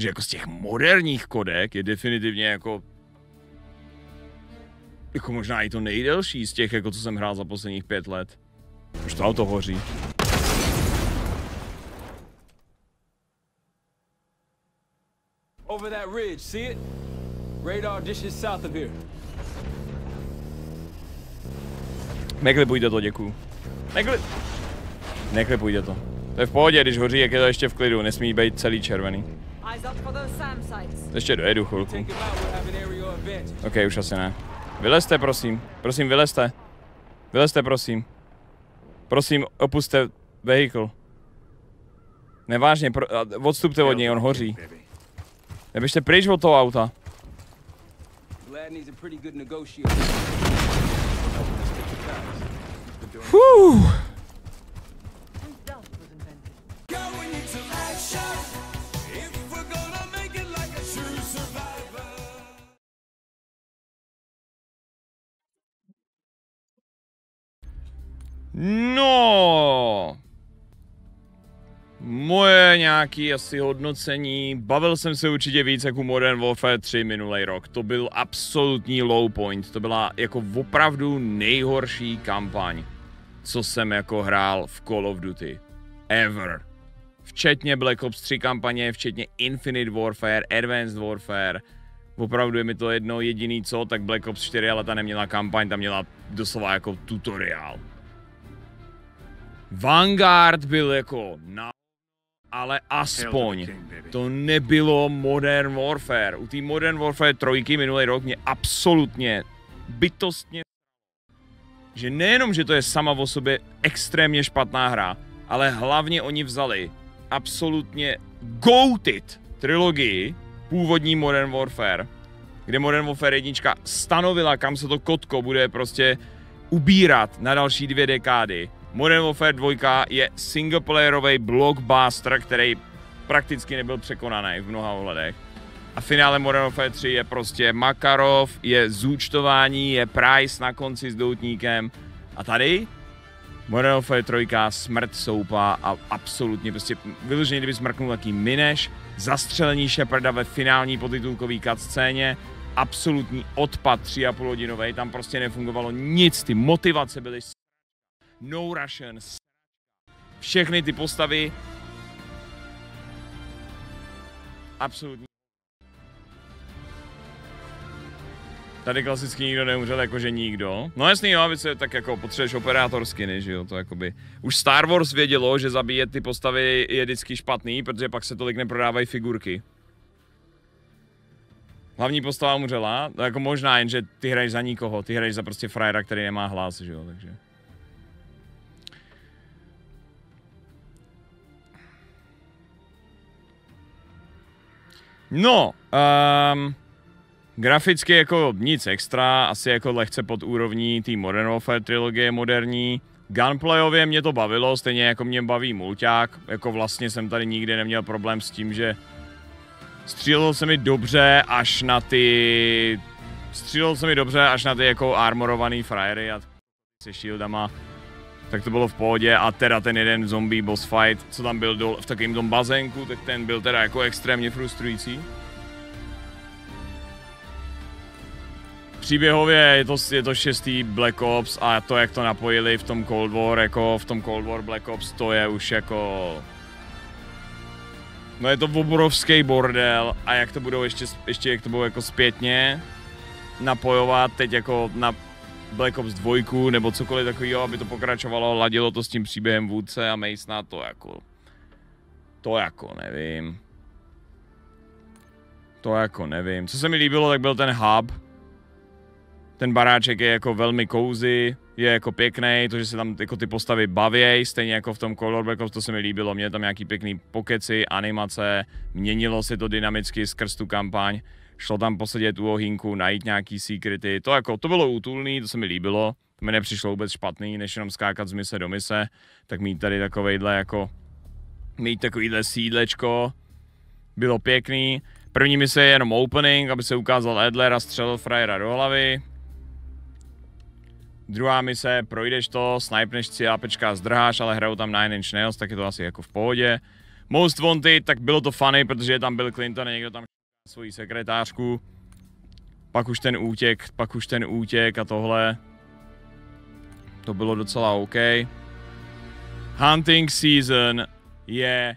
že jako z těch moderních kodek je definitivně jako možná i to nejdelší z těch, jako co jsem hrál za posledních 5 let. Už to auto hoří. Over that ridge, see it? Radar dishes south of here. Neklipujte to, děkuju. Neklipujte to. To je v pohodě, když hoří, jak je to ještě v klidu, nesmí být celý červený. Ještě dojedu chvilku. OK, už asi ne. Vylezte, prosím. Prosím, vylezte. Vylezte, prosím. Prosím, opusťte vehikl. Nevážně, odstupte od něj, on hoří. Neběžte pryč od toho auta. Fuuu. No, moje nějaké asi hodnocení, bavil jsem se určitě víc jako Modern Warfare 3 minulý rok, to byl absolutní low point, to byla jako opravdu nejhorší kampaň, co jsem jako hrál v Call of Duty, ever. Včetně Black Ops 3 kampaně, včetně Infinite Warfare, Advanced Warfare, opravdu je mi to jedno jediný co, tak Black Ops 4, ale ta neměla kampaň, ta měla doslova jako tutoriál. Vanguard byl jako na... ale aspoň to nebylo Modern Warfare. U té Modern Warfare 3 minulý rok mě absolutně, bytostně... že nejenom, že to je sama o sobě extrémně špatná hra, ale hlavně oni vzali absolutně goated trilogii původní Modern Warfare, kde Modern Warfare 1 stanovila, kam se to kotko bude prostě ubírat na další 2 dekády. Modern Warfare 2 je singleplayerový blockbuster, který prakticky nebyl překonaný v mnoha ohledech. A finále Modern Warfare 3 je prostě Makarov, je zúčtování, je Price na konci s doutníkem. A tady Modern Warfare 3, smrt soupa a absolutně prostě vyloženě, kdyby smrknul taký mineš, zastřelení Shepherda ve finální podtitulkový cutscéně, absolutní odpad 3,5-hodinový, tam prostě nefungovalo nic, ty motivace byly No Russians, všechny ty postavy, absolutní. Tady klasicky nikdo neumřel, jakože nikdo. No jasný, jo, aby se tak jako potřebuješ operátorsky, než jo, to jakoby. Už Star Wars vědělo, že zabíjet ty postavy je vždycky špatný, protože pak se tolik neprodávají figurky. Hlavní postava umřela, jako možná, jenže ty hraješ za nikoho, ty hraješ za prostě frajera, který nemá hlas, že jo, takže. No, graficky jako nic extra, asi jako lehce pod úrovní té Modern Warfare trilogie moderní. Gunplayově mě to bavilo, stejně jako mě baví mulťák, jako vlastně jsem tady nikdy neměl problém s tím, že střílel se mi dobře až na ty jako armorovaný frajery a se shieldama. Tak to bylo v pohodě a teda ten jeden zombie boss fight, co tam byl v takovém tom bazénku, tak ten byl teda jako extrémně frustrující. Příběhově je to 6. Black Ops a to, jak to napojili v tom Cold War, jako v tom Cold War Black Ops, to je už jako... No je to obrovský bordel a jak to budou ještě jak to budou jako zpětně napojovat teď jako na Black Ops 2 nebo cokoliv takového, aby to pokračovalo, ladilo to s tím příběhem vůdce a Masona, to jako nevím. To jako nevím. Co se mi líbilo, tak byl ten hub. Ten baráček je jako velmi cozy, je jako pěkný, to, že se tam jako ty postavy bavějí, stejně jako v tom Color Black Ops, to se mi líbilo, měli tam nějaký pěkný pokeci, animace, měnilo se to dynamicky skrz tu kampaň. Šlo tam posedět u ohýnku, najít nějaký secrety, to bylo útulný, to se mi líbilo, to mi nepřišlo vůbec špatný, než jenom skákat z mise do mise, tak mít tady takovejhle jako, mít takovýhle sídlečko, bylo pěkný. První mise je jenom opening, aby se ukázal Adler a střelil frajera do hlavy. Druhá mise, projdeš to, snipneš si APčka, zdrháš, ale hrajou tam 9 Inch Nails, tak je to asi jako v pohodě. Most Wanted, tak bylo to funny, protože tam byl Clinton a někdo tam svoji sekretářku. Pak už ten útěk a tohle. To bylo docela OK. Hunting Season je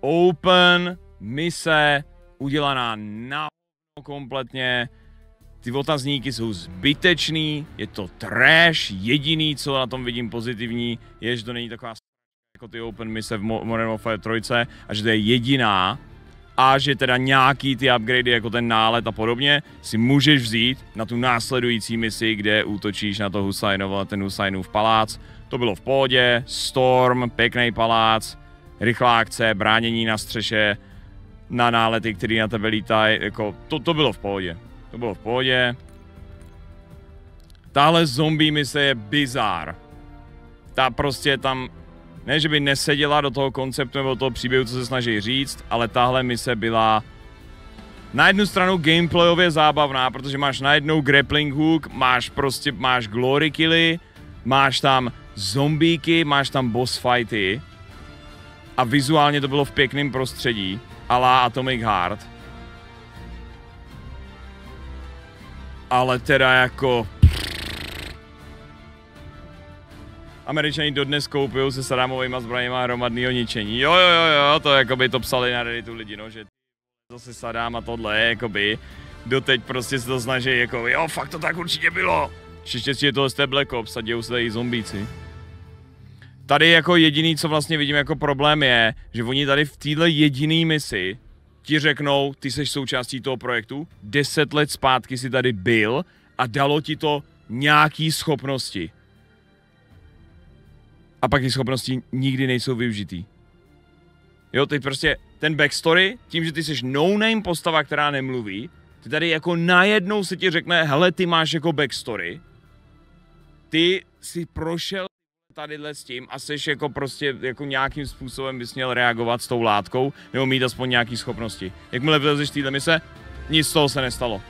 open mise udělaná na kompletně. Ty otazníky jsou zbytečný, je to trash, jediný, co na tom vidím pozitivní, je, že to není taková jako ty open mise v Modern Warfare 3 a že to je jediná a že teda nějaký ty upgradey jako ten nálet a podobně si můžeš vzít na tu následující misi, kde útočíš na to Husajnova, ten Husajnův palác. To bylo v pohodě, Storm, pěkný palác, rychlá akce, bránění na střeše, na nálety, který na tebe lítají, jako to bylo v pohodě. To bylo v pohodě. Tahle zombie mise je bizár. Ta prostě tam, ne že by neseděla do toho konceptu nebo do toho příběhu, co se snaží říct, ale tahle mise byla na jednu stranu gameplayově zábavná, protože máš najednou grappling hook, máš glory killy, máš tam zombíky, máš tam boss fighty a vizuálně to bylo v pěkném prostředí, à la Atomic Heart. Ale teda jako... Američani dodnes koupujou se Sadámovýma zbraněma hromadného ničení. Jo, to jakoby to psali na Redditu lidi, no, že zase Sadám a tohle, jakoby. Doteď prostě se to snaží, jako jo, fakt to tak určitě bylo. Štěstí je tohle z té Black Ops a dějou se tady zombíci. Tady jako jediný, co vlastně vidím jako problém je, že oni tady v této jediné misi ti řeknou, ty jsi součástí toho projektu, 10 let zpátky si tady byl a dalo ti to nějaký schopnosti. A pak ty schopnosti nikdy nejsou využitý. Jo, teď prostě ten backstory, tím, že ty jsi no-name postava, která nemluví, ty tady jako najednou se ti řekne, hele, ty máš jako backstory, ty si prošel tadyhle s tím a seš jako prostě jako nějakým způsobem bys měl reagovat s tou látkou nebo mít aspoň nějaký schopnosti. Jakmile vylezeš téhle mise, nic z toho se nestalo.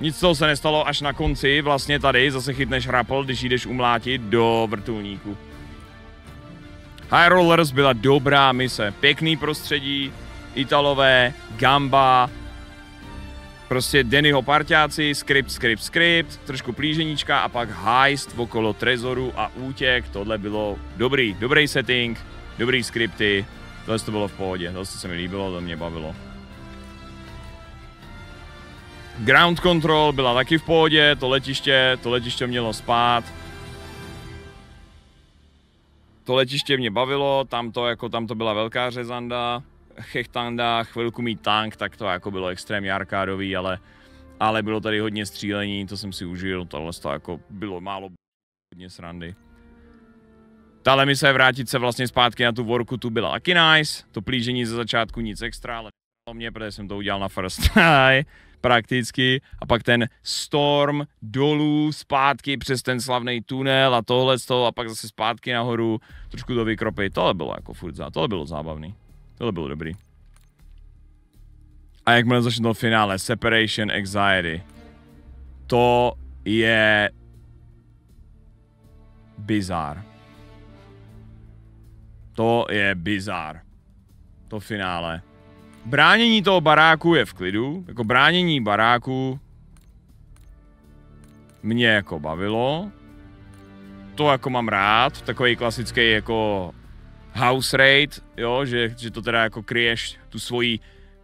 Nic z toho se nestalo, až na konci vlastně tady zase chytneš rappel, když jdeš umlátit do vrtulníku. High Rollers byla dobrá mise, pěkný prostředí, Italové, Gamba, prostě Dannyho parťáci, skript, trošku plíženíčka a pak heist okolo trezoru a útěk, tohle bylo dobrý, dobrý setting, dobrý skripty, tohle to bylo v pohodě, tohle se mi líbilo, to mě bavilo. Ground Control byla taky v pohodě, to letiště mělo spát. To letiště mě bavilo, tam to byla velká řezanda. Chechtanda, chvilku mít tank, tak to jako bylo extrémně arkádový, ale bylo tady hodně střílení, to jsem si užil, tohle to jako bylo málo hodně srandy. Tahle mise vrátit se vlastně zpátky na tu worku, tu byla taky nice, to plížení ze začátku nic extra, ale to mě, protože jsem to udělal na first try, prakticky, a pak ten storm dolů, zpátky přes ten slavný tunel a tohle z toho, a pak zase zpátky nahoru, trošku to vykropit, tohle bylo jako furt, tohle bylo zábavný. Tohle bylo dobrý. A jakmile začne finále, Separation Anxiety. To je... bizár. To je bizár. To finále. Bránění toho baráku je v klidu. Jako bránění baráku... mě jako bavilo. To jako mám rád. Takový klasický jako... house raid, jo, že to teda jako kryješ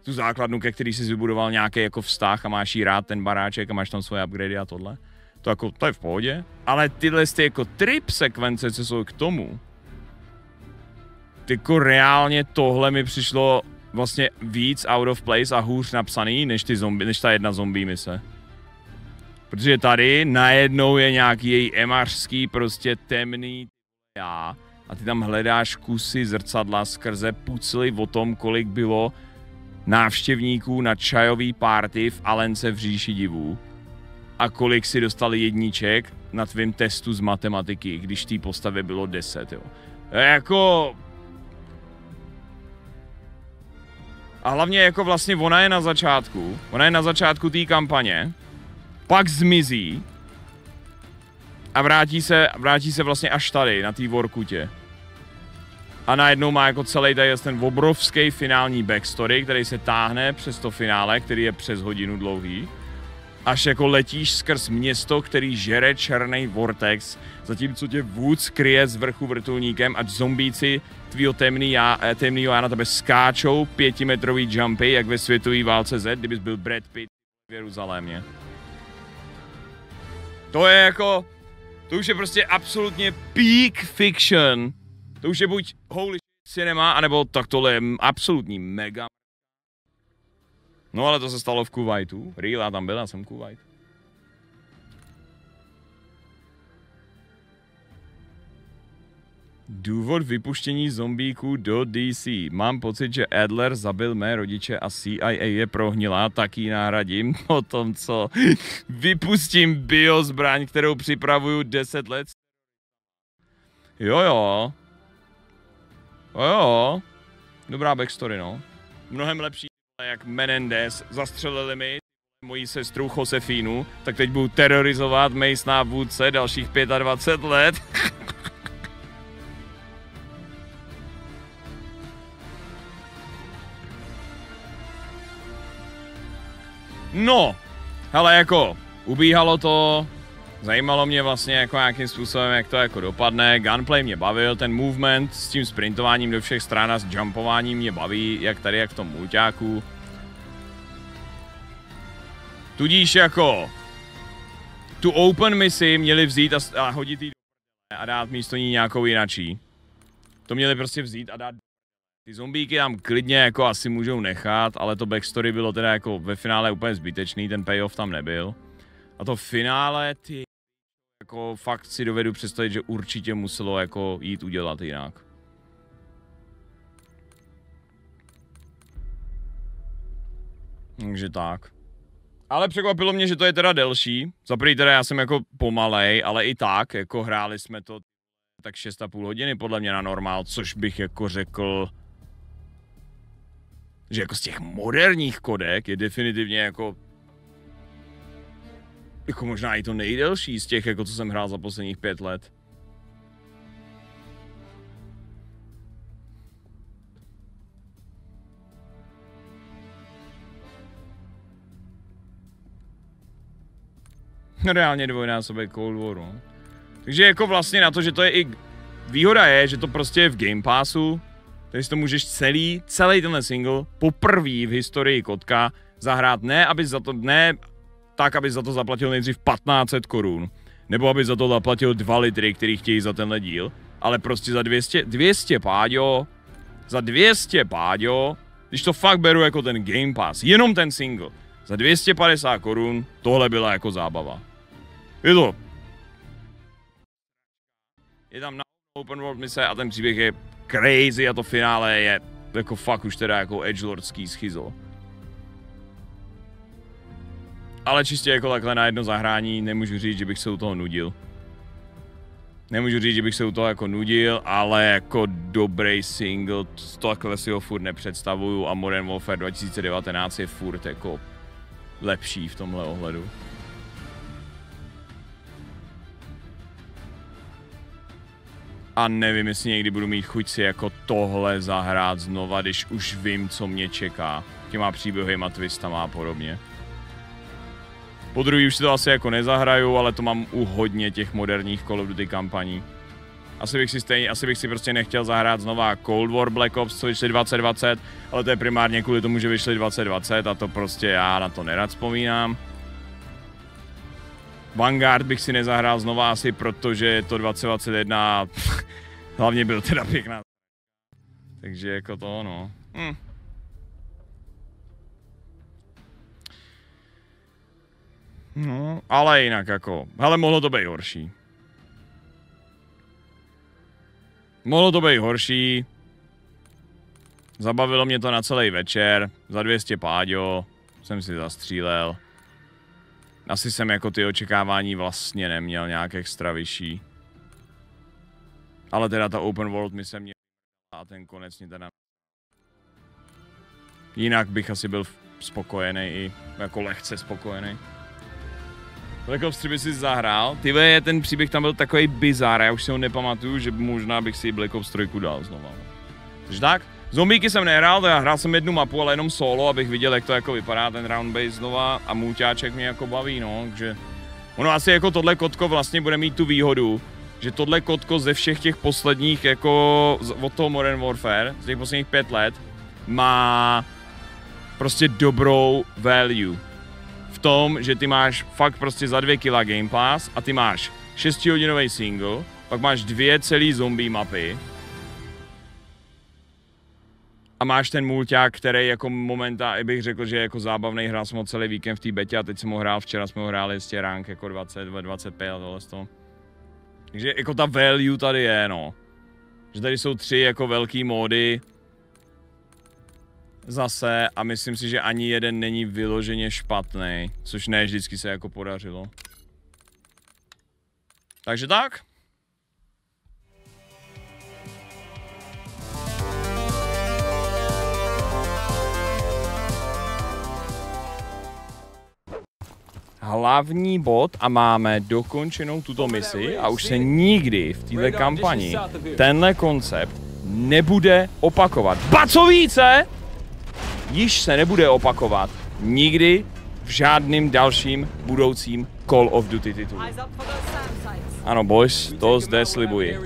tu základnu, ke který jsi vybudoval nějaký jako vztah a máš jí rád ten baráček a máš tam svoje upgrady a tohle. To jako, to je v pohodě. Ale tyhle ty jako trip sekvence, co jsou k tomu, jako reálně tohle mi přišlo vlastně víc out of place a hůř napsaný, než ta jedna zombie mise. Protože tady najednou je nějaký její emařský prostě temný já. A ty tam hledáš kusy zrcadla skrze pucly o tom, kolik bylo návštěvníků na čajový party v Alence v Říši divů a kolik si dostali jedniček na tvém testu z matematiky, když té postavě bylo 10, jo. Jako... a hlavně jako vlastně ona je na začátku té kampaně, pak zmizí, a vrátí se vlastně až tady, na té workutě. A najednou má jako celý tady ten obrovský finální backstory, který se táhne přes to finále, který je přes hodinu dlouhý. Až jako letíš skrz město, který žere černý vortex, zatímco tě vůdce kryje z vrchu vrtulníkem a zombíci tvýho temnýho já na tebe skáčou pětimetrový jumpy, jak ve světové válce Z, kdybys byl Brad Pitt v Jeruzalémě. To je jako, to už je prostě absolutně peak fiction. To už je buď holy cinema, anebo tak tohle je absolutní mega. No ale to se stalo v Kuvajtu. Rýla tam byla, jsem Kuvajt. Důvod vypuštění zombíků do DC. Mám pocit, že Adler zabil mé rodiče a CIA je prohnilá, tak ji nahradím po tom, co vypustím biozbraň, kterou připravuju 10 let. Jojo. Jo, dobrá backstory, no. Mnohem lepší, jak Menendez. Zastřelili mi moji sestru Josefínu, tak teď budu terorizovat mejsná vůdce dalších 25 let. No, hele, jako, ubíhalo to. Zajímalo mě vlastně jako nějakým způsobem, jak to jako dopadne. Gunplay mě bavil, ten movement s tím sprintováním do všech stran a s jumpováním mě baví, jak tady, jak v tom mulťáku. Tudíž jako tu open misi měli vzít a hodit jí do a dát místo ní nějakou jinačí. To měli prostě vzít a dát. Ty zombíky tam klidně jako asi můžou nechat, ale to backstory bylo teda jako ve finále úplně zbytečný, ten payoff tam nebyl. A to finále, ty jako fakt si dovedu představit, že určitě muselo jako jít udělat jinak. Takže tak. Ale překvapilo mě, že to je teda delší. Zaprý teda já jsem jako pomalej, ale i tak, jako hráli jsme to tak 6,5 hodiny podle mě na normál, což bych jako řekl, že jako z těch moderních kodek je definitivně jako možná i to nejdelší z těch, jako co jsem hrál za posledních 5 let. Reálně dvojnásobek Cold Waru. Takže jako vlastně na to, že to je i... Výhoda je, že to prostě je v Game Passu, takže to můžeš celý tenhle single poprvé v historii kotka zahrát, ne aby za to... Ne, tak, aby za to zaplatil nejdřív 1500 korun, nebo aby za to zaplatil 2 litry, který chtějí za tenhle díl, ale prostě za 200 páďo, když to fakt beru jako ten Game Pass, jenom ten single, za 250 korun, tohle byla jako zábava. Je to. Je tam na open world mise a ten příběh je crazy a to finále je jako fakt už teda jako edgelordský schizo. Ale čistě jako takhle na jedno zahrání nemůžu říct, že bych se u toho nudil. Nemůžu říct, že bych se u toho jako nudil, ale jako dobrý single, takhle si ho furt nepředstavuju a Modern Warfare 2019 je furt jako lepší v tomhle ohledu. A nevím, jestli někdy budu mít chuť si jako tohle zahrát znova, když už vím, co mě čeká. Těma příběhyma, twistama a podobně. Po druhý už si to asi jako nezahraju, ale to mám u hodně těch moderních Call of Duty kampaní. Asi bych si prostě nechtěl zahrát znova Cold War Black Ops, co vyšli 2020, ale to je primárně kvůli tomu, že vyšli 2020 a to prostě já na to nerad vzpomínám. Vanguard bych si nezahrál znova asi, protože je to 2021 hlavně byl teda pěkná. Takže jako to no. No, ale jinak jako, hele, mohlo to být horší. Mohlo to být horší. Zabavilo mě to na celý večer, za 200 páďo, jsem si zastřílel. Asi jsem jako ty očekávání vlastně neměl nějak extra vyšší. Ale teda ta open world mi se mě a ten konec mě teda... Jinak bych asi byl spokojený i, jako lehce spokojený. Black Ops 3 by si zahrál, ten příběh tam byl takový bizár, já už si ho nepamatuju, že možná bych si Black Ops 3 dal znovu. Takže tak. Zombíky jsem nehrál, já hrál jsem jednu mapu, ale jenom solo, abych viděl, jak to jako vypadá ten round-base znova, a můťáček mě jako baví, no, takže... Ono asi jako tohle kotko vlastně bude mít tu výhodu, že tohle kotko ze všech těch posledních jako od toho Modern Warfare, z těch posledních 5 let, má prostě dobrou value. V tom, že ty máš fakt prostě za 2 kila Game Pass a ty máš 6-hodinový single, pak máš 2 celé zombie mapy a máš ten mulťák, který jako momentálně bych řekl, že je jako zábavný, hrál jsem ho celý víkend v té betě a teď jsem ho hrál, včera jsme ho hráli ještě rank jako 20, 25 a tohle to. Takže jako ta value tady je, no. Že tady jsou 3 jako velký módy zase a myslím si, že ani jeden není vyloženě špatný, což ne vždycky se jako podařilo. Takže tak. Hlavní bod a máme dokončenou tuto misi a už se nikdy v této kampani tenhle koncept nebude opakovat. Ba co více, již se nebude opakovat nikdy v žádným dalším budoucím Call of Duty titulu. Ano, boys, to zde slibuji.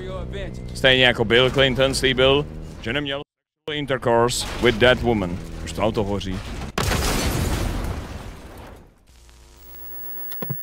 Stejně jako Bill Clinton slíbil, že neměl intercourse with that woman. Už to auto hoří.